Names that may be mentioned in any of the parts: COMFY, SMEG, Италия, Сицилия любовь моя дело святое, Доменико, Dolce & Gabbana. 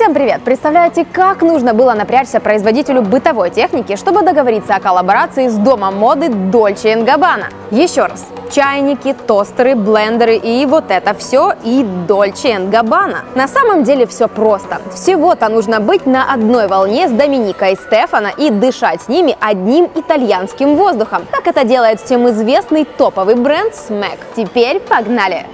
Всем привет! Представляете, как нужно было напрячься производителю бытовой техники, чтобы договориться о коллаборации с домом моды Dolce & Gabbana? Еще раз, чайники, тостеры, блендеры и вот это все и Dolce & Gabbana. На самом деле все просто. Всего-то нужно быть на одной волне с Доменико и Стефано и дышать с ними одним итальянским воздухом, как это делает всем известный топовый бренд SMEG. Теперь погнали!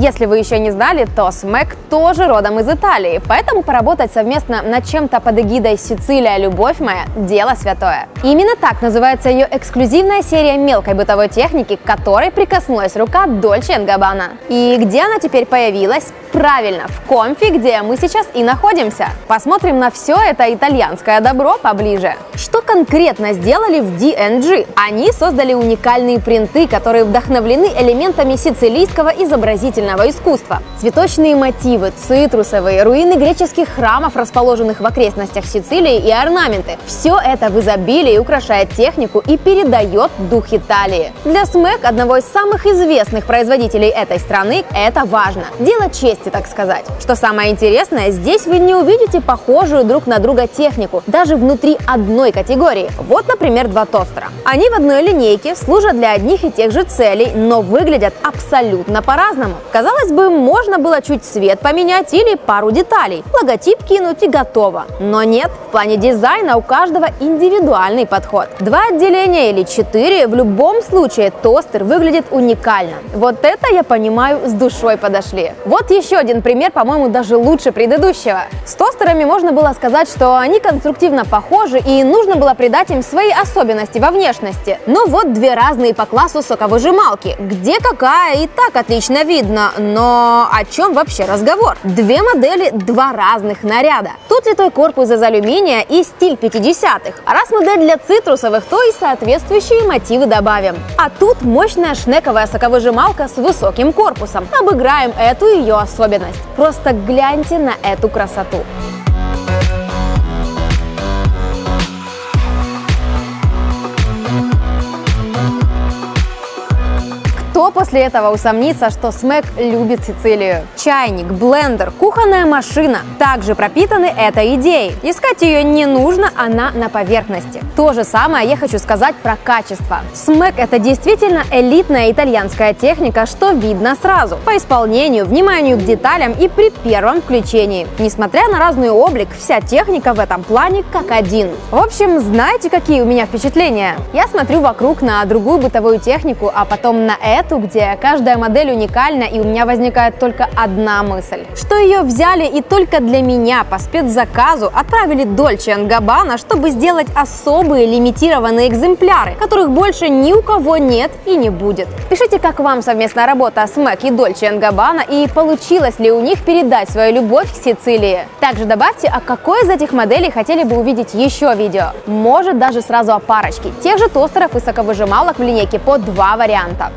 Если вы еще не знали, то SMEG тоже родом из Италии, поэтому поработать совместно над чем-то под эгидой «Сицилия любовь моя дело святое». Именно так называется ее эксклюзивная серия мелкой бытовой техники, к которой прикоснулась рука Dolce & Gabbana. И где она теперь появилась? Правильно, в COMFY, где мы сейчас и находимся. Посмотрим на все это итальянское добро поближе. Что конкретно сделали в D&G? Они создали уникальные принты, которые вдохновлены элементами сицилийского изобразительного искусства. Цветочные мотивы, цитрусовые, руины греческих храмов, расположенных в окрестностях Сицилии, и орнаменты. Все это в изобилии украшает технику и передает дух Италии. Для SMEG, одного из самых известных производителей этой страны, это важно. Дело чести, так сказать. Что самое интересное, здесь вы не увидите похожую друг на друга технику, даже внутри одной категории. Вот, например, два тостера. Они в одной линейке, служат для одних и тех же целей, но выглядят абсолютно по-разному. Казалось бы, можно было чуть цвет поменять или пару деталей, логотип кинуть и готово. Но нет, в плане дизайна у каждого индивидуальный подход. Два отделения или четыре, в любом случае тостер выглядит уникально. Вот это, я понимаю, с душой подошли. Вот еще один пример, по-моему, даже лучше предыдущего. С тостерами можно было сказать, что они конструктивно похожи и нужно было придать им свои особенности во внешности. Но вот две разные по классу соковыжималки. Где какая и так отлично видно, но о чем вообще разговор? Две модели, два разных наряда. Тут литой корпус из алюминия и стиль 50-х. А раз модель для цитрусовых, то и соответствующие мотивы добавим. А тут мощная шнековая соковыжималка с высоким корпусом. Обыграем эту и ее особенность. Просто гляньте на эту красоту. Кто после этого усомнится, что SMEG любит Сицилию? Чайник, блендер, кухонная машина также пропитаны этой идеей. Искать ее не нужно, она на поверхности. То же самое я хочу сказать про качество. SMEG – это действительно элитная итальянская техника, что видно сразу. По исполнению, вниманию к деталям и при первом включении. Несмотря на разный облик, вся техника в этом плане как один. В общем, знаете, какие у меня впечатления? Я смотрю вокруг на другую бытовую технику, а потом на это, где каждая модель уникальна, и у меня возникает только одна мысль. Что ее взяли и только для меня по спецзаказу отправили Dolce & Gabbana, чтобы сделать особые лимитированные экземпляры, которых больше ни у кого нет и не будет. Пишите, как вам совместная работа SMEG и Dolce & Gabbana, и получилось ли у них передать свою любовь к Сицилии. Также добавьте, о какой из этих моделей хотели бы увидеть еще видео. Может, даже сразу о парочке тех же тостеров и соковыжималок в линейке по два варианта.